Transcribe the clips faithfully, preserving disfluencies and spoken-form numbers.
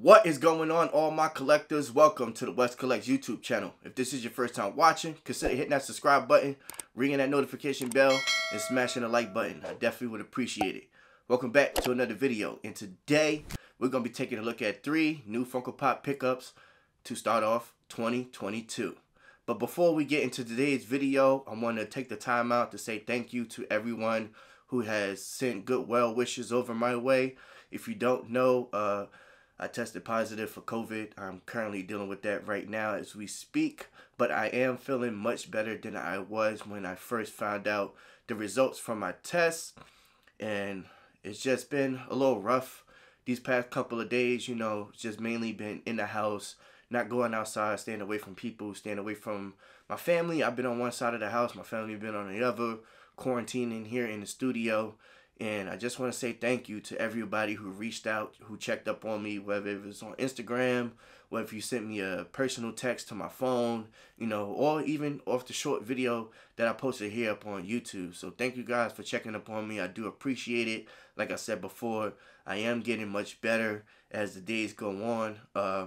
What is going on, all my collectors? Welcome to the West Collects YouTube channel. If this is your first time watching, consider hitting that subscribe button, ringing that notification bell, and smashing the like button. I definitely would appreciate it. Welcome back to another video, and today we're going to be taking a look at three new Funko Pop pickups to start off twenty twenty-two. But before we get into today's video, I want to take the time out to say thank you to everyone who has sent good well wishes over my way. If you don't know, uh... I tested positive for COVID. I'm currently dealing with that right now as we speak, but I am feeling much better than I was when I first found out the results from my tests. And it's just been a little rough these past couple of days, you know, just mainly been in the house, not going outside, staying away from people, staying away from my family. I've been on one side of the house, my family been on the other, quarantining here in the studio. And I just want to say thank you to everybody who reached out, who checked up on me, whether it was on Instagram, whether if you sent me a personal text to my phone, you know, or even off the short video that I posted here up on YouTube. So thank you guys for checking up on me. I do appreciate it. Like I said before, I am getting much better as the days go on. Uh,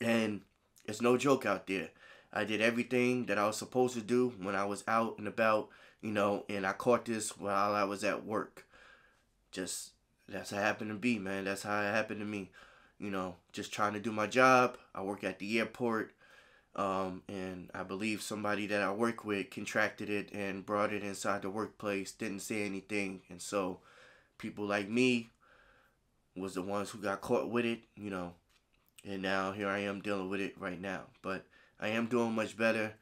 and it's no joke out there. I did everything that I was supposed to do when I was out and about, you know, and I caught this while I was at work. Just, that's how it happened to be, man. That's how it happened to me. You know, just trying to do my job. I work at the airport, um, and I believe somebody that I work with contracted it and brought it inside the workplace, didn't say anything. And so people like me was the ones who got caught with it, you know, and now here I am dealing with it right now. But I am doing much better.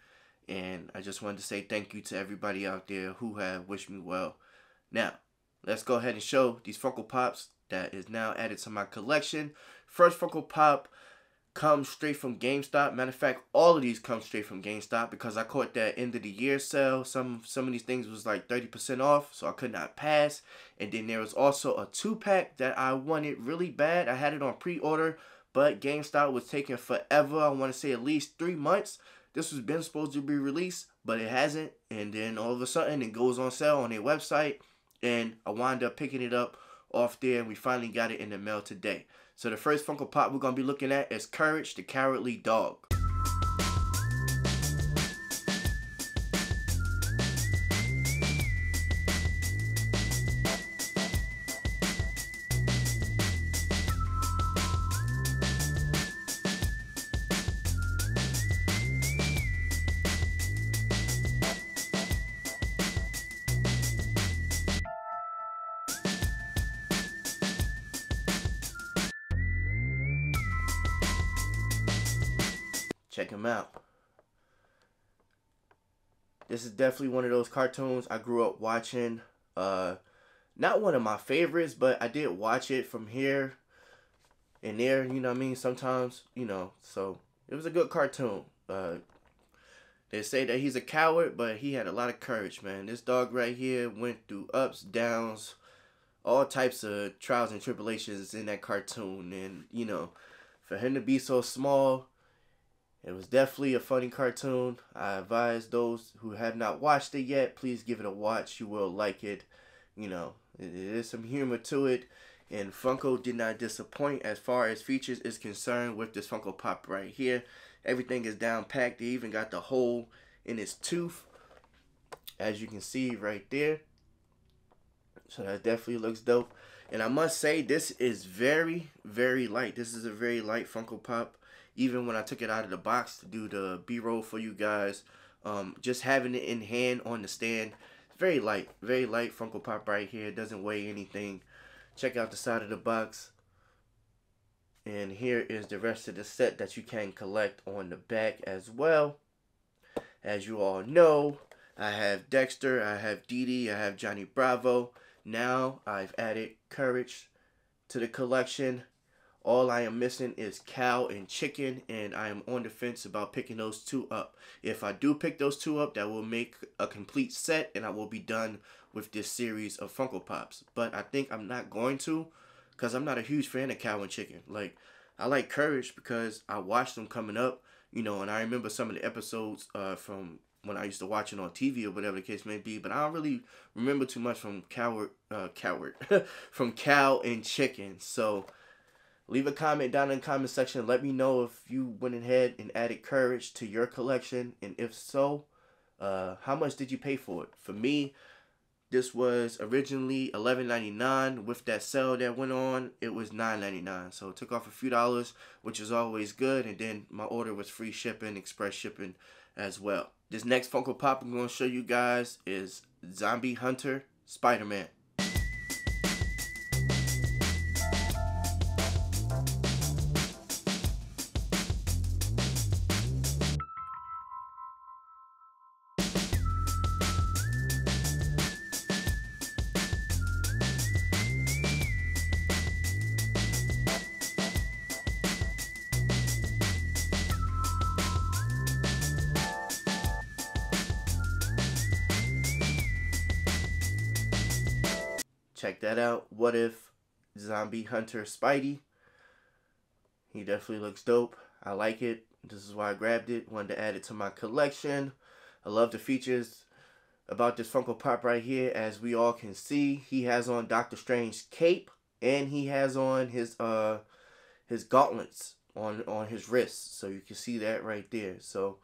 And I just wanted to say thank you to everybody out there who have wished me well. Now, let's go ahead and show these Funko Pops that is now added to my collection. First Funko Pop comes straight from GameStop. Matter of fact, all of these come straight from GameStop because I caught that end of the year sale. Some, some of these things was like thirty percent off, so I could not pass. And then there was also a two-pack that I wanted really bad. I had it on pre-order, but GameStop was taking forever. I want to say at least three months. This was been supposed to be released, but it hasn't. And then all of a sudden, it goes on sale on their website. And I wound up picking it up off there. And we finally got it in the mail today. So the first Funko Pop we're going to be looking at is Courage the Cowardly Dog. Check him out. This is definitely one of those cartoons I grew up watching. Uh, not one of my favorites, but I did watch it from here and there, you know what I mean? Sometimes, you know, so it was a good cartoon. Uh, they say that he's a coward, but he had a lot of courage, man. This dog right here went through ups, downs, all types of trials and tribulations in that cartoon. And, you know, for him to be so small, it was definitely a funny cartoon. I advise those who have not watched it yet, please give it a watch. You will like it. You know, there's some humor to it. And Funko did not disappoint as far as features is concerned with this Funko Pop right here. Everything is down packed. They even got the hole in his tooth, as you can see right there. So that definitely looks dope. And I must say, this is very, very light. This is a very light Funko Pop. Even when I took it out of the box to do the B-roll for you guys, um, just having it in hand on the stand, very light, very light Funko Pop right here. It doesn't weigh anything. Check out the side of the box. And here is the rest of the set that you can collect on the back as well. As you all know, I have Dexter, I have Dee Dee, I have Johnny Bravo. Now I've added Courage to the collection. All I am missing is Cow and Chicken, and I am on the fence about picking those two up. If I do pick those two up, that will make a complete set, and I will be done with this series of Funko Pops. But I think I'm not going to, because I'm not a huge fan of Cow and Chicken. Like, I like Courage because I watched them coming up, you know, and I remember some of the episodes uh, from when I used to watch it on T V or whatever the case may be. But I don't really remember too much from Coward, uh, Coward, from Cow and Chicken, so... Leave a comment down in the comment section. Let me know if you went ahead and added Courage to your collection. And if so, uh, how much did you pay for it? For me, this was originally eleven ninety-nine. With that sale that went on, it was nine ninety-nine. So it took off a few dollars, which is always good. And then my order was free shipping, express shipping as well. This next Funko Pop I'm going to show you guys is Zombie Hunter Spider-Man. Check that out. What If Zombie Hunter Spidey. He definitely looks dope. I like it. This is why I grabbed it. Wanted to add it to my collection. I love the features about this Funko Pop right here. As we all can see, he has on Doctor Strange's cape and he has on his uh his gauntlets on on his wrists. So you can see that right there. So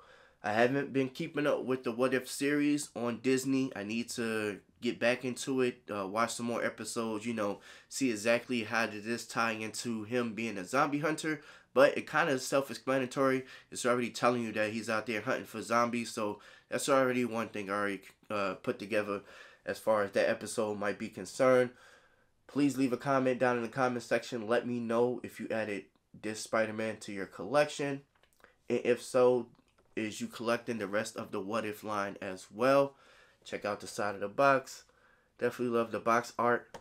I haven't been keeping up with the What If series on Disney. I need to get back into it, uh, watch some more episodes, you know, see exactly how did this tie into him being a zombie hunter. But it kind of is self-explanatory. It's already telling you that he's out there hunting for zombies. So that's already one thing I already uh, put together as far as that episode might be concerned. Please leave a comment down in the comment section. Let me know if you added this Spider-Man to your collection. And if so, is you collecting the rest of the What If line as well. Check out the side of the box. Definitely love the box art.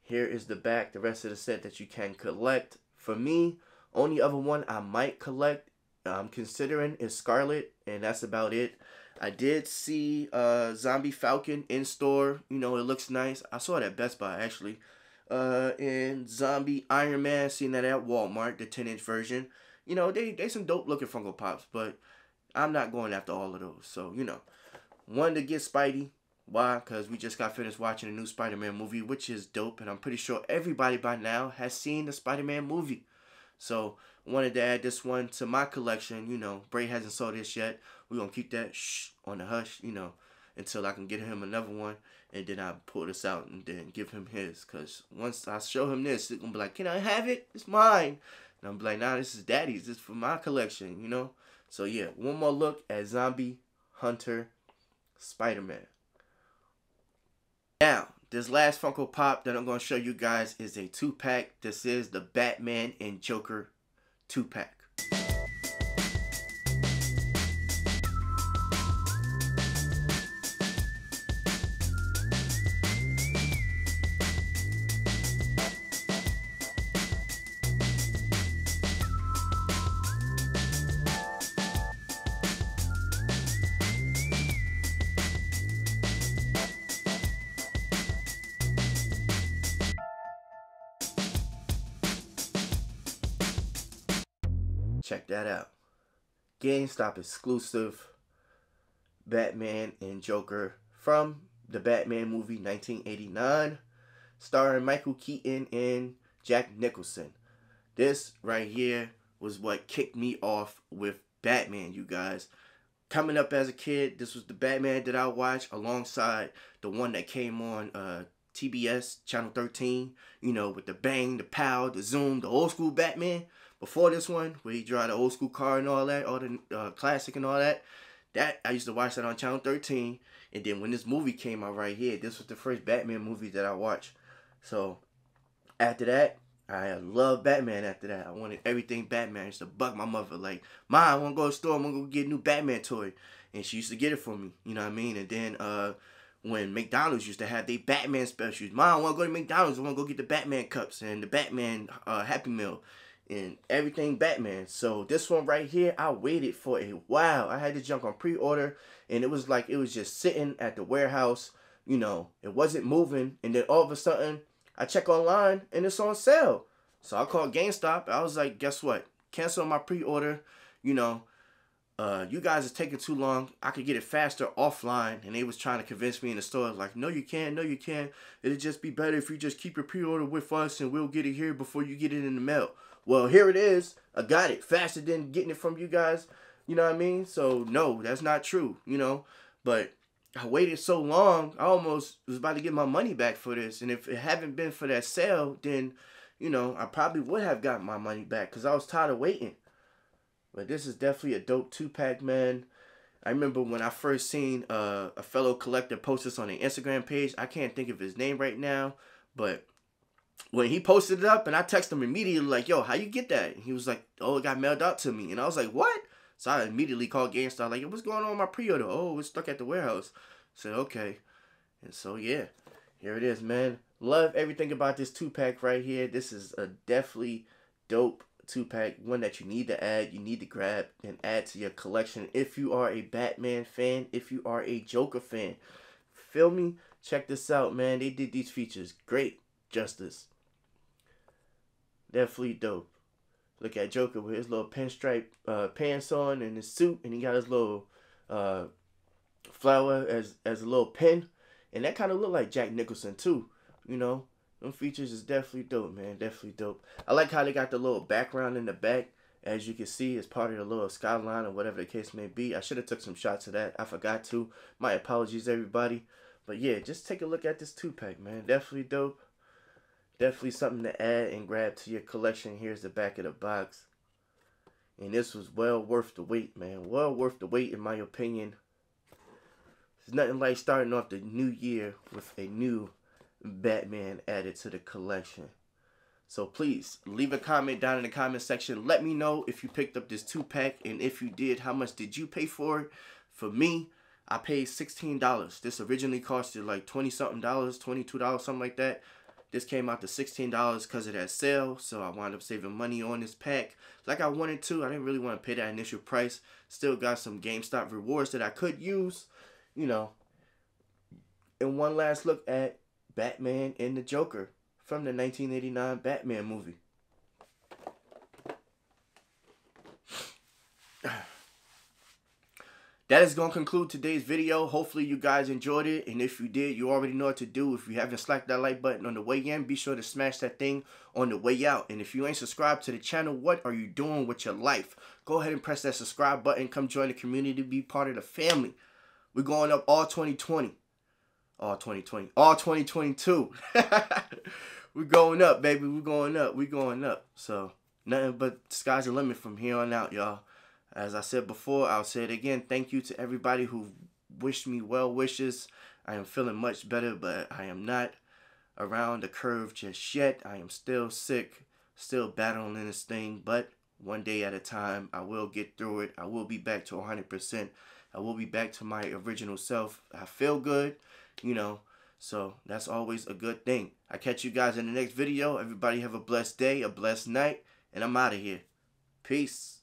Here is the back, the rest of the set that you can collect. For me, only other one I might collect, I'm considering, is Scarlet, and that's about it. I did see uh, Zombie Falcon in store. You know, it looks nice. I saw it at Best Buy, actually. Uh, and Zombie Iron Man, seen that at Walmart, the ten inch version. You know, they, they some dope looking Funko Pops, but I'm not going after all of those, so, you know. Wanted to get Spidey. Why? Because we just got finished watching a new Spider-Man movie, which is dope. And I'm pretty sure everybody by now has seen the Spider-Man movie. So, wanted to add this one to my collection. You know, Bray hasn't saw this yet. We're going to keep that shh on the hush, you know, until I can get him another one. And then I'll pull this out and then give him his. Because once I show him this, he's going to be like, can I have it? It's mine. And I'm like, nah, this is daddy's. This is for my collection, you know. So, yeah, one more look at Zombie Hunter Spider-Man. Now, this last Funko Pop that I'm going to show you guys is a two-pack. This is the Batman and Joker two-pack. Check that out. GameStop exclusive Batman and Joker from the Batman movie nineteen eighty-nine, starring Michael Keaton and Jack Nicholson. This right here was what kicked me off with Batman, you guys. Coming up as a kid, this was the Batman that I watched alongside the one that came on uh, T B S Channel thirteen, you know, with the bang, the pow, the zoom, the old school Batman. Before this one, where he drive the old school car and all that, all the uh, classic and all that, that I used to watch that on Channel thirteen. And then when this movie came out right here, this was the first Batman movie that I watched. So after that, I loved Batman after that. I wanted everything Batman. I used to bug my mother like, Mom, I want to go to the store. I'm going to go get a new Batman toy. And she used to get it for me. You know what I mean? And then uh, when McDonald's used to have their Batman specials, Mom, I want to go to McDonald's. I want to go get the Batman cups and the Batman uh, Happy Meal. And everything Batman. So this one right here, I waited for a while. I had to jump on pre-order, and it was like it was just sitting at the warehouse, you know, it wasn't moving. And then all of a sudden I check online and it's on sale. So I called GameStop. I was like, guess what, cancel my pre-order, you know, uh, you guys is taking too long. I could get it faster offline. And they was trying to convince me in the store. Like, no, you can't. No, you can't. It'd just be better if you just keep your pre-order with us and we'll get it here before you get it in the mail. Well, here it is. I got it faster than getting it from you guys. You know what I mean? So, no, that's not true, you know. But I waited so long, I almost was about to get my money back for this. And if it hadn't been for that sale, then, you know, I probably would have gotten my money back because I was tired of waiting. But this is definitely a dope two-pack, man. I remember when I first seen uh, a fellow collector post this on their Instagram page. I can't think of his name right now, but when he posted it up and I texted him immediately like, yo, how you get that? And he was like, oh, it got mailed out to me. And I was like, what? So I immediately called GameStop like, what's going on with my pre-order? Oh, it's stuck at the warehouse. I said, okay. And so, yeah, here it is, man. Love everything about this two-pack right here. This is a definitely dope two-pack, one that you need to add, you need to grab and add to your collection. If you are a Batman fan, if you are a Joker fan, feel me? Check this out, man. They did these features. Great justice. Definitely dope. Look at Joker with his little pinstripe uh, pants on and his suit, and he got his little uh, flower as as a little pin, and that kind of looked like Jack Nicholson too. You know, them features is definitely dope, man. Definitely dope. I like how they got the little background in the back, as you can see, as part of the little skyline or whatever the case may be. I should have took some shots of that. I forgot to. My apologies, everybody. But yeah, just take a look at this two pack, man. Definitely dope. Definitely something to add and grab to your collection. Here's the back of the box. And this was well worth the wait, man. Well worth the wait, in my opinion. There's nothing like starting off the new year with a new Batman added to the collection. So please, leave a comment down in the comment section. Let me know if you picked up this two-pack. And if you did, how much did you pay for it? For me, I paid sixteen dollars. This originally costed like twenty-something dollars, twenty-two dollars, something like that. This came out to sixteen dollars because of that sale, so I wound up saving money on this pack. Like I wanted to, I didn't really want to pay that initial price. Still got some GameStop rewards that I could use, you know. And one last look at Batman and the Joker from the nineteen eighty-nine Batman movie. That is going to conclude today's video. Hopefully you guys enjoyed it. And if you did, you already know what to do. If you haven't slacked that like button on the way in, be sure to smash that thing on the way out. And if you ain't subscribed to the channel, what are you doing with your life? Go ahead and press that subscribe button. Come join the community. Be part of the family. We're going up all twenty twenty. All twenty twenty. All twenty twenty-two. We're going up, baby. We're going up. We're going up. So, nothing but the sky's the limit from here on out, y'all. As I said before, I'll say it again. Thank you to everybody who wished me well wishes. I am feeling much better, but I am not around the curve just yet. I am still sick, still battling this thing, but one day at a time, I will get through it. I will be back to one hundred percent. I will be back to my original self. I feel good, you know, so that's always a good thing. I catch you guys in the next video. Everybody have a blessed day, a blessed night, and I'm out of here. Peace.